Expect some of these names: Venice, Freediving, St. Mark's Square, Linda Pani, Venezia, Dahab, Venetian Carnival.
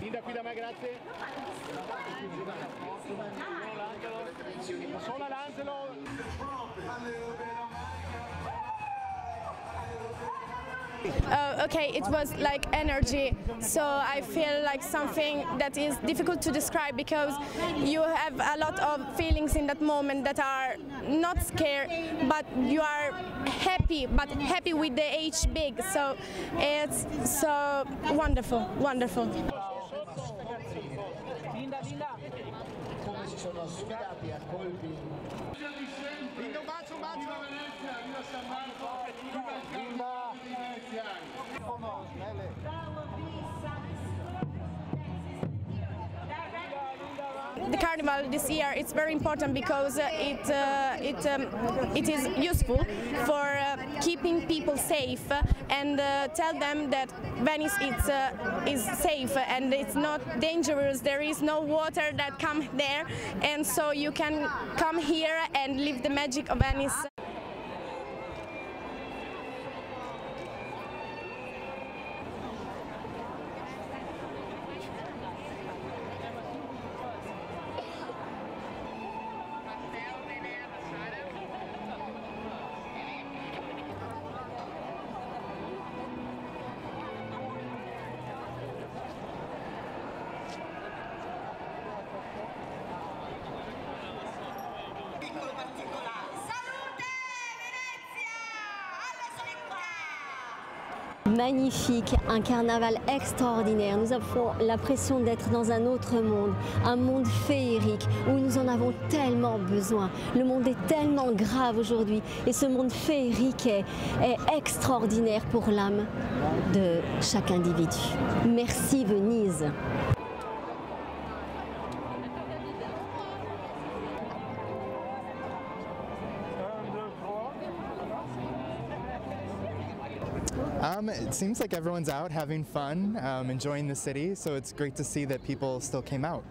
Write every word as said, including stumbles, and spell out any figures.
Linda qui da me, grazie. Sola l'angelo. Uh, okay, it was like energy, so I feel like something that is difficult to describe because you have a lot of feelings in that moment that are not scared, but you are happy, but happy with the H big, so it's so wonderful, wonderful. Linda, Linda! Come si sono sfidati a colpi! Linda, un bacio, un bacio! Viva Venezia, viva San Marco, viva il campo di Venezia! The carnival this year is very important because it uh, it um, it is useful for uh, keeping people safe and uh, tell them that Venice is uh, is safe and it's not dangerous. There is no water that comes there, and so you can come here and live the magic of Venice. Magnifique, un carnaval extraordinaire. Nous avons l'impression d'être dans un autre monde, un monde féerique où nous en avons tellement besoin. Le monde est tellement grave aujourd'hui et ce monde féerique est, est extraordinaire pour l'âme de chaque individu. Merci Venise. Um, it seems like everyone's out having fun, um, enjoying the city, so it's great to see that people still came out.